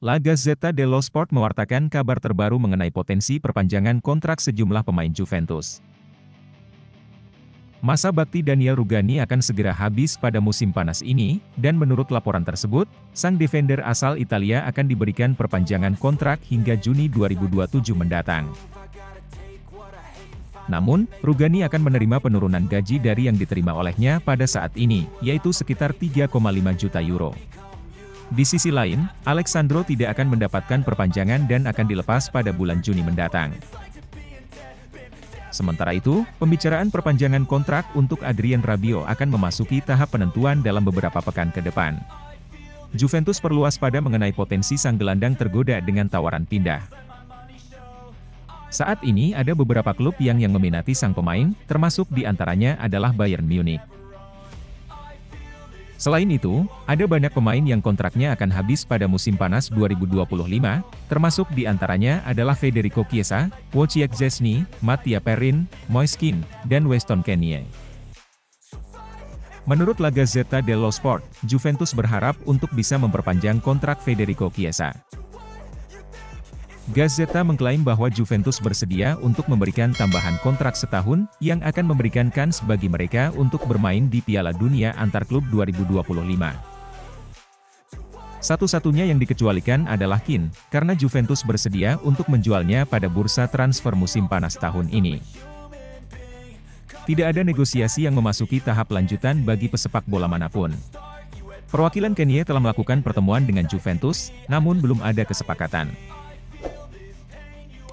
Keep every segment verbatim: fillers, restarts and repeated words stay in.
La Gazzetta dello Sport mewartakan kabar terbaru mengenai potensi perpanjangan kontrak sejumlah pemain Juventus. Masa bakti Daniele Rugani akan segera habis pada musim panas ini, dan menurut laporan tersebut, sang defender asal Italia akan diberikan perpanjangan kontrak hingga Juni dua ribu dua puluh tujuh mendatang. Namun, Rugani akan menerima penurunan gaji dari yang diterima olehnya pada saat ini, yaitu sekitar tiga koma lima juta euro. Di sisi lain, Alexsandro tidak akan mendapatkan perpanjangan dan akan dilepas pada bulan Juni mendatang. Sementara itu, pembicaraan perpanjangan kontrak untuk Adrien Rabiot akan memasuki tahap penentuan dalam beberapa pekan ke depan. Juventus perlu waspada mengenai potensi sang gelandang tergoda dengan tawaran pindah. Saat ini ada beberapa klub yang yang meminati sang pemain, termasuk di antaranya adalah Bayern Munich. Selain itu, ada banyak pemain yang kontraknya akan habis pada musim panas dua ribu dua puluh lima, termasuk di antaranya adalah Federico Chiesa, Wojciech Szczesny, Mattia Perin, Moise Kean, dan Weston McKennie. Menurut La Gazzetta dello Sport, Juventus berharap untuk bisa memperpanjang kontrak Federico Chiesa. Gazzetta mengklaim bahwa Juventus bersedia untuk memberikan tambahan kontrak setahun, yang akan memberikan kans bagi mereka untuk bermain di Piala Dunia Antarklub dua ribu dua puluh lima. Satu-satunya yang dikecualikan adalah Kean, karena Juventus bersedia untuk menjualnya pada bursa transfer musim panas tahun ini. Tidak ada negosiasi yang memasuki tahap lanjutan bagi pesepak bola manapun. Perwakilan Kenya telah melakukan pertemuan dengan Juventus, namun belum ada kesepakatan.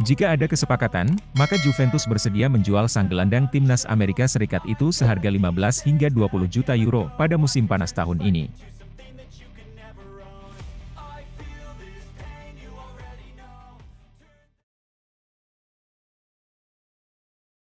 Jika ada kesepakatan, maka Juventus bersedia menjual sang gelandang timnas Amerika Serikat itu seharga lima belas hingga dua puluh juta euro pada musim panas tahun ini.